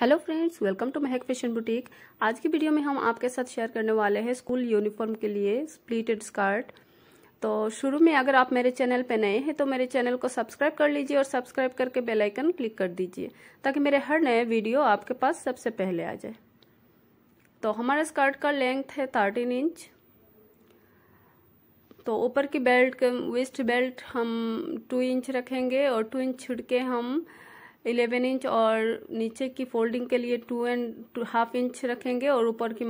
Hello friends, welcome to Mahak fashion boutique. आज की video में हम आपके साथ शेयर करने वाले हैं स्कूल यूनिफॉर्म के लिए स्प्लिटेड स्कर्ट। तो शुरू में अगर आप मेरे चैनल पे नए हैं तो मेरे चैनल को सब्सक्राइब कर लीजिए और सब्सक्राइब करके बेल आइकन क्लिक कर दीजिए ताकि मेरे हर नए वीडियो आपके पास सबसे पहले आ जाए। तो हमारा स्कर्ट का लेंथ है 13 इंच। तो ऊपर की बेल्ट, वेस्ट बेल्ट हम 2 इंच रखेंगे और 2 इंच छिड़के हम 11 इंच और नीचे की फोल्डिंग के लिए 2.5 इंच रखेंगे और ऊपर की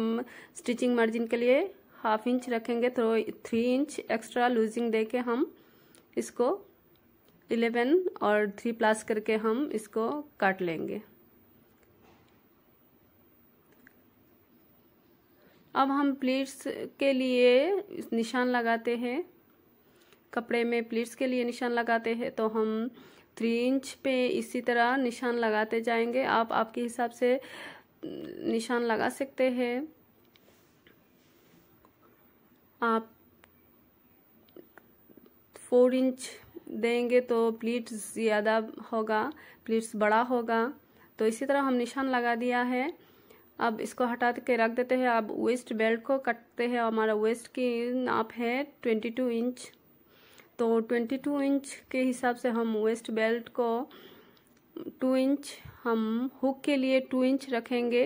स्टिचिंग मार्जिन के लिए 1/2 इंच रखेंगे। तो 3 इंच एक्स्ट्रा लूजिंग देके हम इसको 11 और 3+ करके हम इसको काट लेंगे। अब हम प्लीट्स के लिए निशान लगाते हैं, कपड़े में प्लीट्स के लिए निशान लगाते हैं। तो हम 3 इंच पे इसी तरह निशान लगाते जाएंगे। आप आपके हिसाब से निशान लगा सकते हैं। आप 4 इंच देंगे तो प्लीट्स ज़्यादा होगा, प्लीट्स बड़ा होगा। तो इसी तरह हम निशान लगा दिया है। अब इसको हटा के रख देते हैं। अब वेस्ट बेल्ट को कटते हैं। हमारा वेस्ट की नाप है 22 इंच। तो 22 इंच के हिसाब से हम वेस्ट बेल्ट को 2 इंच, हम हुक के लिए 2 इंच रखेंगे।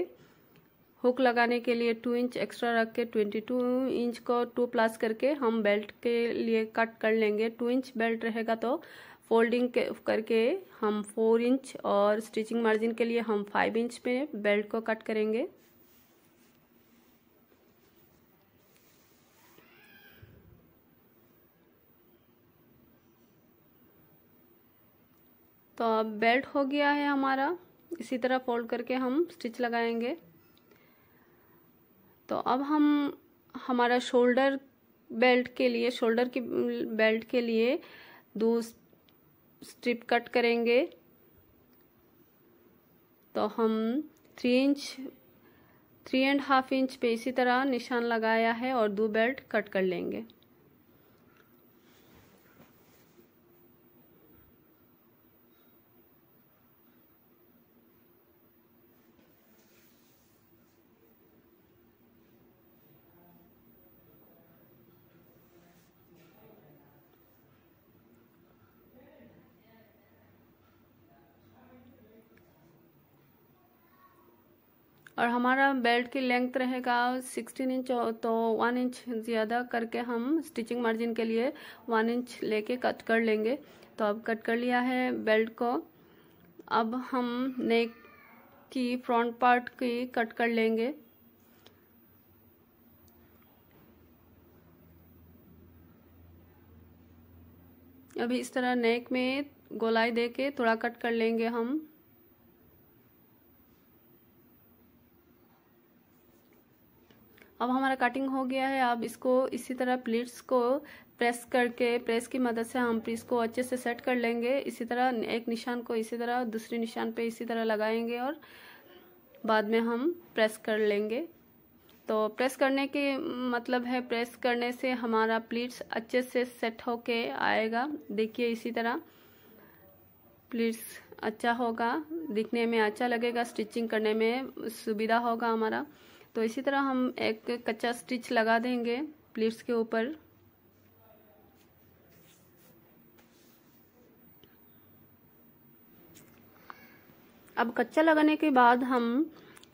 हुक लगाने के लिए 2 इंच एक्स्ट्रा रख के 22 इंच को 2+ करके हम बेल्ट के लिए कट कर लेंगे। 2 इंच बेल्ट रहेगा तो फोल्डिंग करके हम 4 इंच और स्टिचिंग मार्जिन के लिए हम 5 इंच पे बेल्ट को कट करेंगे। तो अब बेल्ट हो गया है हमारा। इसी तरह फोल्ड करके हम स्टिच लगाएंगे। तो अब हम हमारा शोल्डर बेल्ट के लिए 2 स्ट्रिप कट करेंगे। तो हम 3.5 इंच पे इसी तरह निशान लगाया है और 2 बेल्ट कट कर लेंगे। और हमारा बेल्ट की लेंथ रहेगा 16 इंच, तो 1 इंच ज़्यादा करके हम स्टिचिंग मार्जिन के लिए 1 इंच लेके कट कर लेंगे। तो अब कट कर लिया है बेल्ट को। अब हम नेक की फ्रंट पार्ट की कट कर लेंगे। अभी इस तरह नेक में गोलाई देके थोड़ा कट कर लेंगे हम। अब हमारा कटिंग हो गया है। अब इसको इसी तरह प्लीट्स को प्रेस करके, प्रेस की मदद से हम प्लीट्स को अच्छे से सेट कर लेंगे। इसी तरह एक निशान को इसी तरह दूसरे निशान पे इसी तरह लगाएंगे और बाद में हम प्रेस कर लेंगे। तो प्रेस करने के मतलब है, प्रेस करने से हमारा प्लीट्स अच्छे से सेट होके आएगा। देखिए इसी तरह प्लीट्स अच्छा होगा, दिखने में अच्छा लगेगा, स्टिचिंग करने में सुविधा होगा हमारा। तो इसी तरह हम एक कच्चा स्टिच लगा देंगे प्लीट्स के ऊपर। अब कच्चा लगाने के बाद हम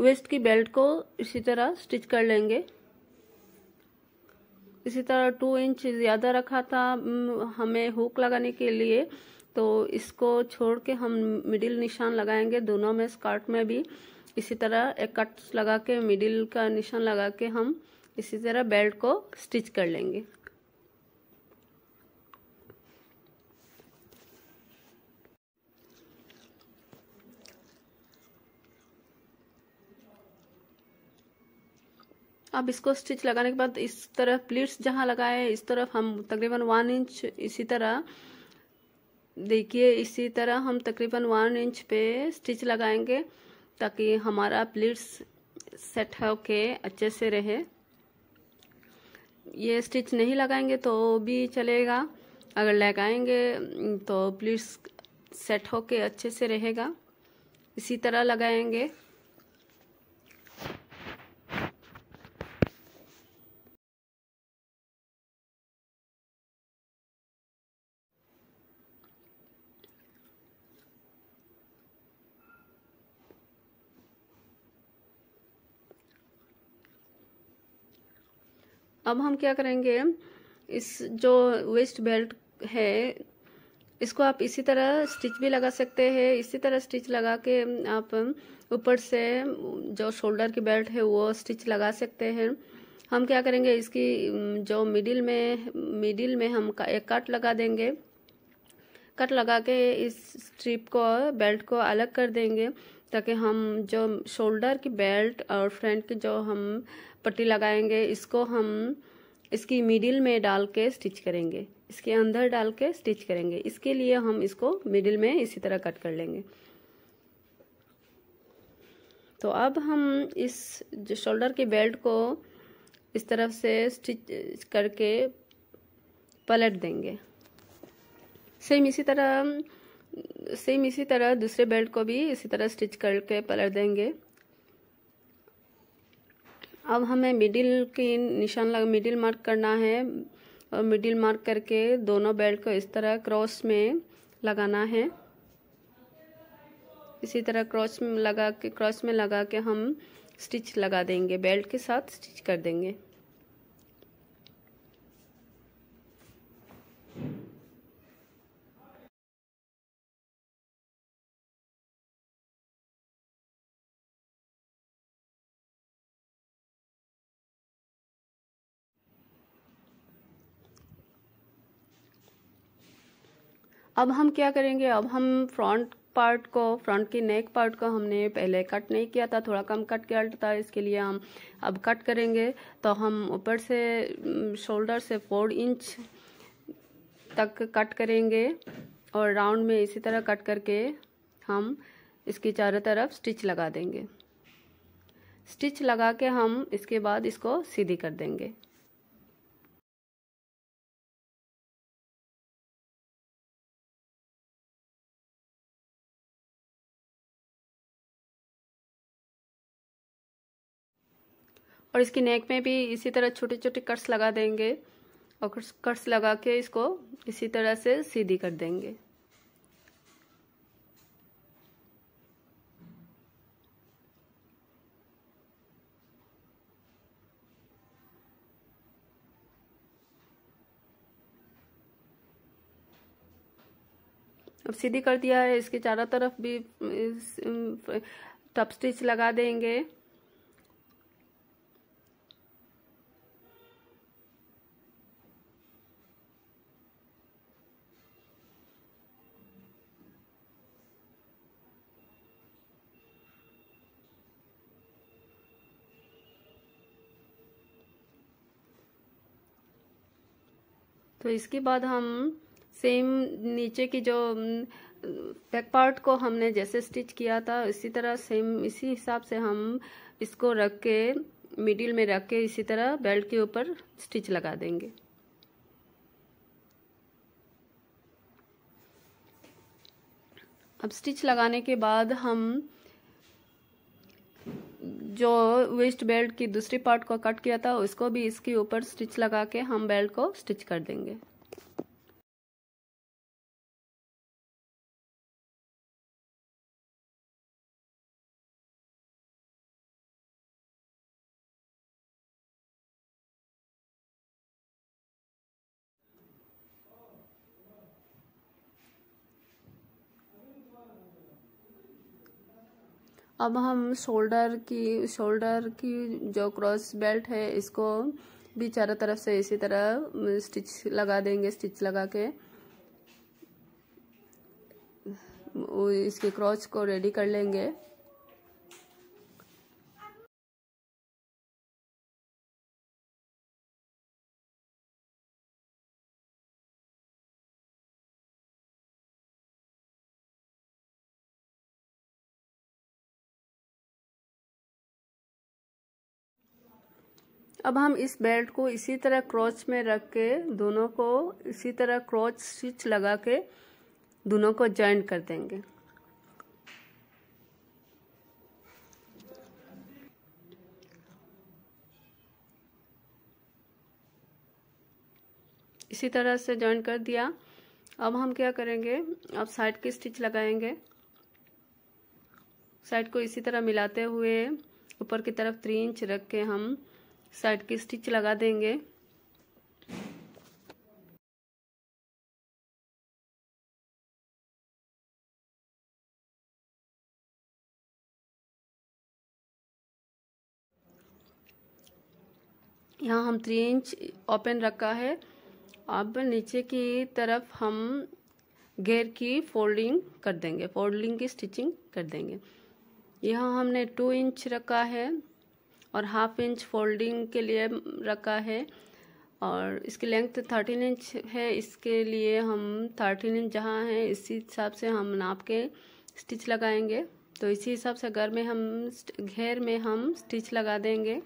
वेस्ट की बेल्ट को इसी तरह स्टिच कर लेंगे। इसी तरह 2 इंच ज़्यादा रखा था हमें हुक लगाने के लिए, तो इसको छोड़ के हम मिडिल निशान लगाएंगे दोनों में, स्कर्ट में भी। इसी तरह एक कट लगा के मिडिल का निशान लगा के हम इसी तरह बेल्ट को स्टिच कर लेंगे। अब इसको स्टिच लगाने के बाद इस तरह प्लीट्स जहां लगाए इस तरफ हम तकरीबन 1 इंच, इसी तरह देखिए इसी तरह हम तकरीबन 1 इंच पे स्टिच लगाएंगे ताकि हमारा प्लीट्स सेट होके अच्छे से रहे। ये स्टिच नहीं लगाएंगे तो भी चलेगा, अगर लगाएंगे तो प्लीट्स सेट होके अच्छे से रहेगा। इसी तरह लगाएंगे। अब हम क्या करेंगे, इस जो वेस्ट बेल्ट है इसको आप इसी तरह स्टिच भी लगा सकते हैं। इसी तरह स्टिच लगा के आप ऊपर से जो शोल्डर की बेल्ट है वो स्टिच लगा सकते हैं। हम क्या करेंगे, इसकी जो मिडिल में हम एक कट लगा देंगे। कट लगा के इस स्ट्रिप को, बेल्ट को अलग कर देंगे ताकि हम जो शोल्डर की बेल्ट और फ्रंट की जो हम पट्टी लगाएंगे इसको हम इसकी मिडिल में डाल के स्टिच करेंगे, इसके अंदर डाल के स्टिच करेंगे। इसके लिए हम इसको मिडिल में इसी तरह कट कर लेंगे। तो अब हम इस जो शोल्डर की बेल्ट को इस तरफ से स्टिच करके पलट देंगे। सेम इसी तरह दूसरे बेल्ट को भी इसी तरह स्टिच करके पलट देंगे। अब हमें मिडिल की निशान लगा, मिडिल मार्क करना है और मिडिल मार्क करके दोनों बेल्ट को इस तरह क्रॉस में लगाना है। इसी तरह क्रॉस में लगा के हम स्टिच लगा देंगे, बेल्ट के साथ स्टिच कर देंगे। अब हम क्या करेंगे, अब हम फ्रंट की नेक पार्ट को हमने पहले कट नहीं किया था, थोड़ा कम कट किया था, इसके लिए हम अब कट करेंगे। तो हम ऊपर से शोल्डर से 4 इंच तक कट करेंगे और राउंड में इसी तरह कट करके हम इसकी चारों तरफ स्टिच लगा देंगे। स्टिच लगा के हम इसके बाद इसको सीधी कर देंगे। और इसकी नेक में भी इसी तरह छोटे छोटे कट्स लगा देंगे और कट्स लगा के इसको इसी तरह से सीधी कर देंगे। अब सीधी कर दिया है, इसके चारों तरफ भी टप स्टिच लगा देंगे। तो इसके बाद हम सेम नीचे की जो बैक पार्ट को हमने जैसे स्टिच किया था इसी तरह सेम इसी हिसाब से हम इसको रख के मिडिल में रख के इसी तरह बेल्ट के ऊपर स्टिच लगा देंगे। अब स्टिच लगाने के बाद हम जो वेस्ट बेल्ट की दूसरी पार्ट को कट किया था उसको भी इसके ऊपर स्टिच लगा के हम बेल्ट को स्टिच कर देंगे। अब हम शोल्डर की जो क्रॉस बेल्ट है इसको भी चारों तरफ से इसी तरह स्टिच लगा देंगे। स्टिच लगा के इसके क्रॉस को रेडी कर लेंगे। अब हम इस बेल्ट को इसी तरह क्रॉच में रख के दोनों को इसी तरह क्रॉच स्टिच लगा के दोनों को जॉइंट कर देंगे। इसी तरह से जॉइंट कर दिया। अब हम क्या करेंगे, अब साइड की स्टिच लगाएंगे। साइड को इसी तरह मिलाते हुए ऊपर की तरफ 3 इंच रख के हम साइड की स्टिच लगा देंगे। यहाँ हम 3 इंच ओपन रखा है। अब नीचे की तरफ हम घेर की फोल्डिंग कर देंगे, फोल्डिंग की स्टिचिंग कर देंगे। यहाँ हमने 2 इंच रखा है और हाफ इंच फोल्डिंग के लिए रखा है, और इसकी लेंथ 13 इंच है। इसके लिए हम 13 इंच जहाँ है इसी हिसाब से हम नाप के स्टिच लगाएंगे, तो इसी हिसाब से घेर में हम स्टिच लगा देंगे।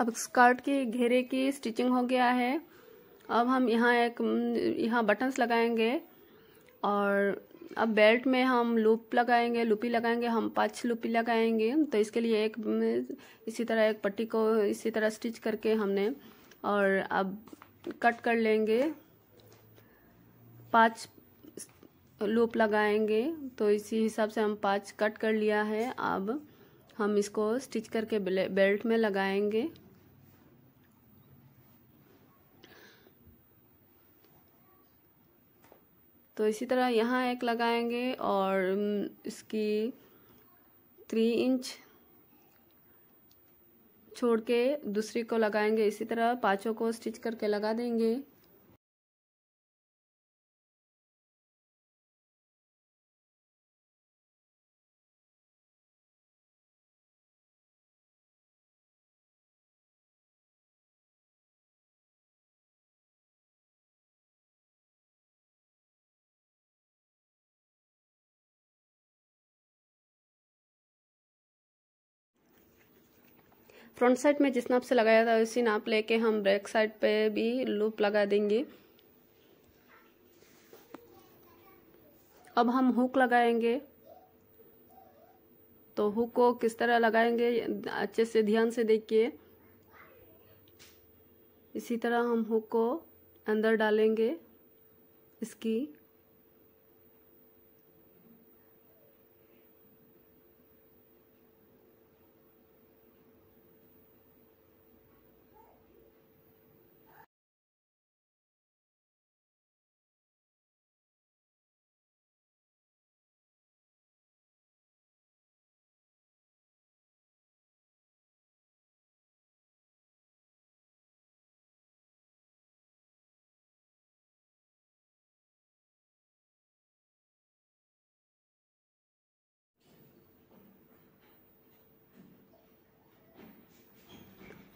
अब स्कर्ट के घेरे की स्टिचिंग हो गया है। अब हम यहाँ बटन्स लगाएंगे, और अब बेल्ट में हम लूपी लगाएंगे। हम 5 लूपी लगाएंगे, तो इसके लिए इसी तरह एक पट्टी को इसी तरह स्टिच करके हमने और अब कट कर लेंगे। 5 लूप लगाएंगे, तो इसी हिसाब से हम 5 कट कर लिया है। अब हम इसको स्टिच करके बेल्ट में लगाएंगे। तो इसी तरह यहाँ एक लगाएंगे, और इसकी 3 इंच छोड़ के दूसरी को लगाएंगे। इसी तरह 5 को स्टिच करके लगा देंगे। फ्रंट साइड में जिस नाप से लगाया था उसी नाप लेके हम बैक साइड पे भी लूप लगा देंगे। अब हम हुक लगाएंगे, तो हुक को किस तरह लगाएंगे अच्छे से ध्यान से देखिए। इसी तरह हम हुक को अंदर डालेंगे इसकी।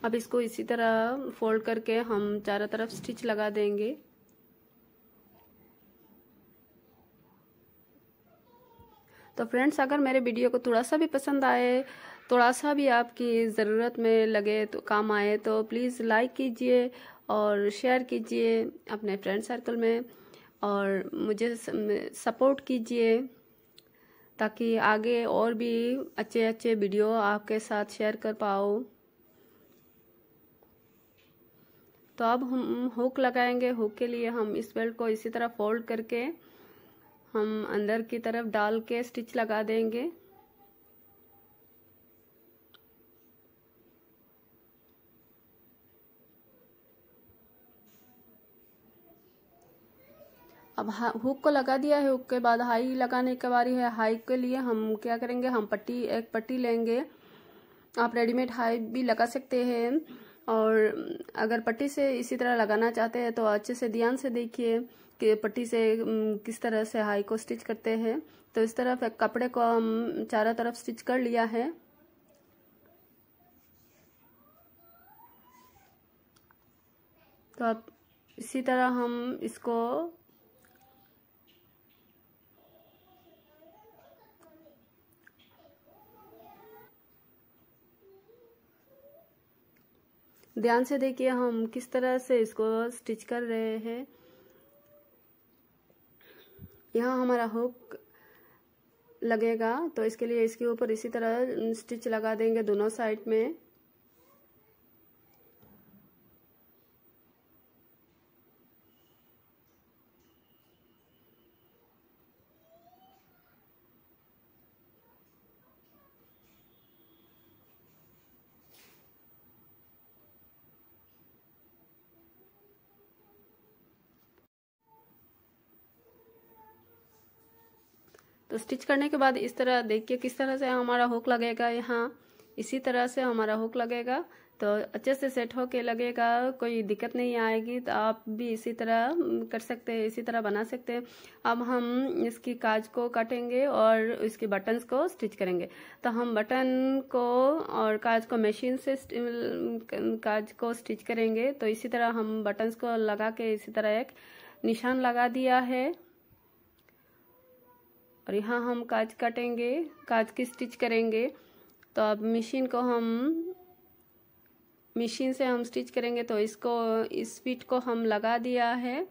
अब इसको इसी तरह फोल्ड करके हम चारों तरफ स्टिच लगा देंगे। तो फ्रेंड्स, अगर मेरे वीडियो को थोड़ा सा भी पसंद आए, थोड़ा सा भी आपकी ज़रूरत में लगे, तो काम आए, तो प्लीज़ लाइक कीजिए और शेयर कीजिए अपने फ्रेंड सर्कल में, और मुझे सपोर्ट कीजिए ताकि आगे और भी अच्छे अच्छे वीडियो आपके साथ शेयर कर पाऊँ। तो अब हम हुक लगाएंगे। हुक के लिए हम इस बेल्ट को इसी तरह फोल्ड करके हम अंदर की तरफ डाल के स्टिच लगा देंगे। अब हुक को लगा दिया है। हुक के बाद हाई लगाने की बारी है। हाई के लिए हम क्या करेंगे, हम एक पट्टी लेंगे। आप रेडीमेड हाई भी लगा सकते हैं, और अगर पट्टी से इसी तरह लगाना चाहते हैं तो अच्छे से ध्यान से देखिए कि पट्टी से किस तरह से हाई को स्टिच करते हैं। तो इस तरफ कपड़े को हम चारों तरफ स्टिच कर लिया है। तो अब इसी तरह हम इसको ध्यान से देखिए हम किस तरह से इसको स्टिच कर रहे हैं। यहाँ हमारा हुक लगेगा, तो इसके लिए इसके ऊपर इसी तरह स्टिच लगा देंगे दोनों साइड में। तो स्टिच करने के बाद इस तरह देखिए किस तरह से हमारा हुक लगेगा, यहाँ इसी तरह से हमारा हुक लगेगा। तो अच्छे से सेट होके लगेगा, कोई दिक्कत नहीं आएगी। तो आप भी इसी तरह कर सकते हैं, इसी तरह बना सकते हैं। अब हम इसकी काज को काटेंगे और इसके बटन्स को स्टिच करेंगे। तो हम बटन को और काज को मशीन से काज को स्टिच करेंगे। तो इसी तरह हम बटन्स को लगा के इसी तरह एक निशान लगा दिया है और यहाँ हम काज काटेंगे, काज की स्टिच करेंगे। तो अब मशीन को हम मशीन से हम स्टिच करेंगे। तो इसको इस फिट को हम लगा दिया है।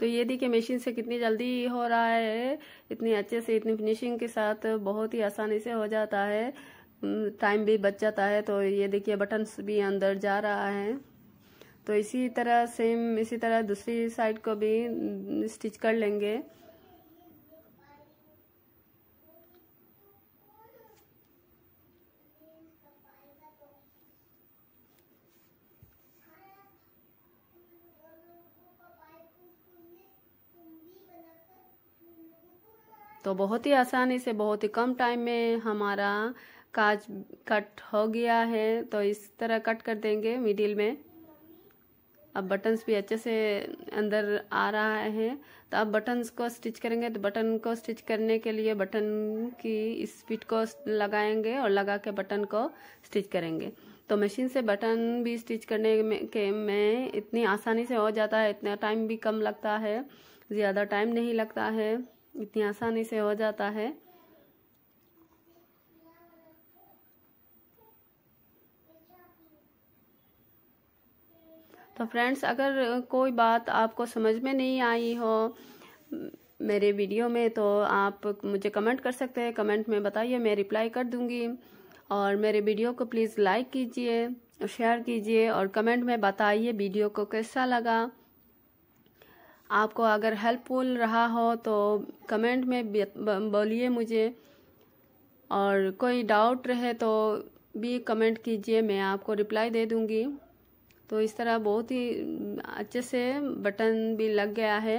तो ये देखिए मशीन से कितनी जल्दी हो रहा है, इतनी अच्छे से, इतनी फिनिशिंग के साथ बहुत ही आसानी से हो जाता है, टाइम भी बच जाता है। तो ये देखिए बटन्स भी अंदर जा रहा है। तो इसी तरह सेम इसी तरह दूसरी साइड को भी स्टिच कर लेंगे। तो बहुत ही आसानी से, बहुत ही कम टाइम में हमारा काज कट हो गया है। तो इस तरह कट कर देंगे मिडिल में। अब बटन्स भी अच्छे से अंदर आ रहा है। तो अब बटन्स को स्टिच करेंगे। तो बटन को स्टिच करने के लिए बटन की इस फिट को लगाएंगे और लगा के बटन को स्टिच करेंगे। तो मशीन से बटन भी स्टिच करने में इतनी आसानी से हो जाता है, इतना टाइम भी कम लगता है, ज़्यादा टाइम नहीं लगता है, इतनी आसानी से हो जाता है। तो फ्रेंड्स, अगर कोई बात आपको समझ में नहीं आई हो मेरे वीडियो में तो आप मुझे कमेंट कर सकते हैं, कमेंट में बताइए, मैं रिप्लाई कर दूंगी। और मेरे वीडियो को प्लीज़ लाइक कीजिए और शेयर कीजिए और कमेंट में बताइए वीडियो को कैसा लगा। आपको अगर हेल्पफुल रहा हो तो कमेंट में बोलिए मुझे, और कोई डाउट रहे तो भी कमेंट कीजिए, मैं आपको रिप्लाई दे दूंगी। तो इस तरह बहुत ही अच्छे से बटन भी लग गया है।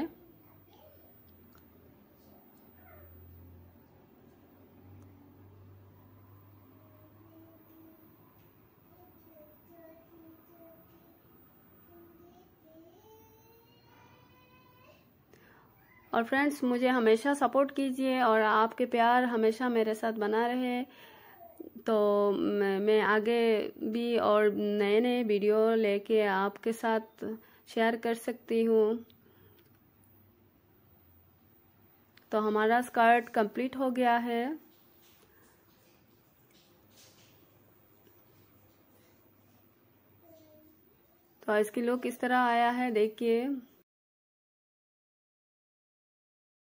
और फ्रेंड्स, मुझे हमेशा सपोर्ट कीजिए और आपके प्यार हमेशा मेरे साथ बना रहे, तो मैं आगे भी और नए नए वीडियो लेके आपके साथ शेयर कर सकती हूँ। तो हमारा स्कर्ट कंप्लीट हो गया है। तो इसकी लुक इस तरह आया है, देखिए।